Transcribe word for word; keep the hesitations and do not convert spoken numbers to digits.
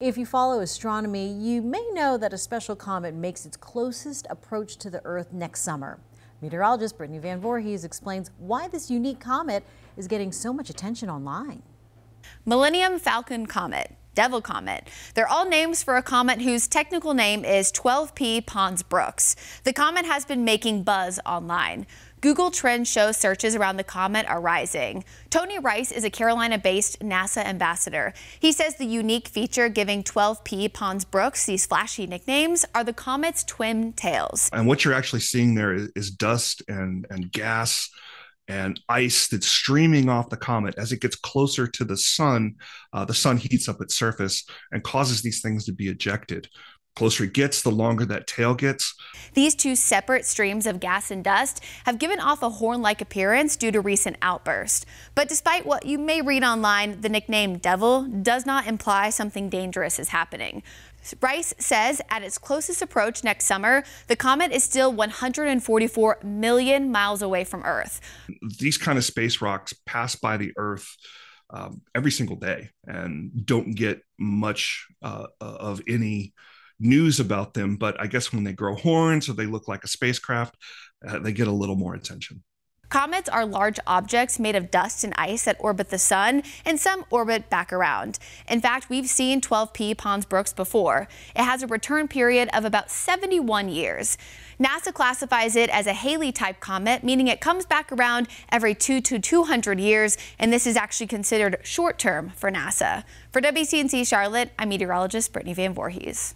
If you follow astronomy, you may know that a special comet makes its closest approach to the Earth next summer. Meteorologist Brittany Van Voorhees explains why this unique comet is getting so much attention online. Millennium Falcon Comet, Devil Comet. They're all names for a comet whose technical name is twelve P Pons Brooks. The comet has been making buzz online. Google Trends shows searches around the comet are rising. Tony Rice is a Carolina-based NASA ambassador. He says the unique feature giving twelve P Pons Brooks these flashy nicknames are the comet's twin tails. And what you're actually seeing there is, is dust and, and gas and ice that's streaming off the comet. As it gets closer to the sun, uh, the sun heats up its surface and causes these things to be ejected. The closer it gets, the longer that tail gets. These two separate streams of gas and dust have given off a horn-like appearance due to recent outbursts. But despite what you may read online, the nickname Devil does not imply something dangerous is happening. Rice says at its closest approach next summer, the comet is still one hundred forty-four million miles away from Earth. These kind of space rocks pass by the Earth um, every single day and don't get much uh, of any news about them, but I guess when they grow horns or they look like a spacecraft, uh, they get a little more attention. Comets are large objects made of dust and ice that orbit the sun, and some orbit back around. In fact, we've seen twelve P Pons Brooks before. It has a return period of about seventy-one years. NASA classifies it as a Halley-type comet, meaning it comes back around every two to two hundred years, and this is actually considered short-term for NASA. For W C N C Charlotte, I'm meteorologist Brittany Van Voorhees.